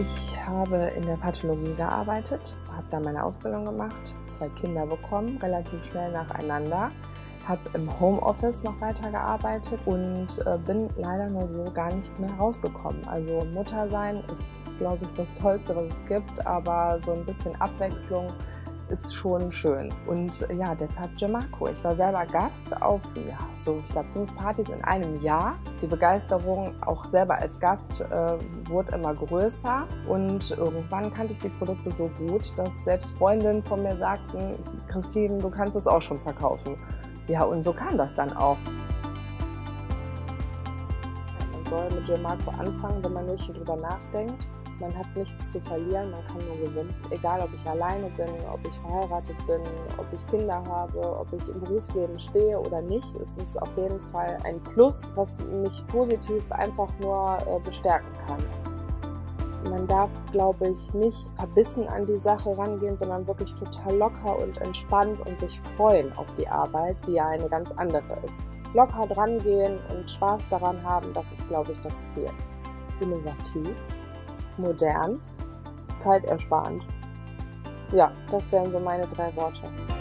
Ich habe in der Pathologie gearbeitet, habe da meine Ausbildung gemacht, 2 Kinder bekommen, relativ schnell nacheinander, habe im Homeoffice noch weiter gearbeitet und bin leider nur so gar nicht mehr rausgekommen. Also Mutter sein ist, glaube ich, das Tollste, was es gibt, aber so ein bisschen Abwechslung ist schon schön. Und ja, deshalb JEMAKO. Ich war selber Gast auf, ja, so ich glaube 5 Partys in einem Jahr. Die Begeisterung auch selber als Gast wurde immer größer und irgendwann kannte ich die Produkte so gut, dass selbst Freundinnen von mir sagten, Christin, du kannst es auch schon verkaufen. Ja, und so kam das dann auch. Man soll mit JEMAKO anfangen, wenn man nicht schon drüber nachdenkt. Man hat nichts zu verlieren, man kann nur gewinnen. Egal, ob ich alleine bin, ob ich verheiratet bin, ob ich Kinder habe, ob ich im Berufsleben stehe oder nicht, es ist auf jeden Fall ein Plus, was mich positiv einfach nur bestärken kann. Man darf, glaube ich, nicht verbissen an die Sache rangehen, sondern wirklich total locker und entspannt und sich freuen auf die Arbeit, die ja eine ganz andere ist. Locker dran gehen und Spaß daran haben, das ist, glaube ich, das Ziel. Innovativ, modern, zeitersparend. Ja, das wären so meine 3 Worte.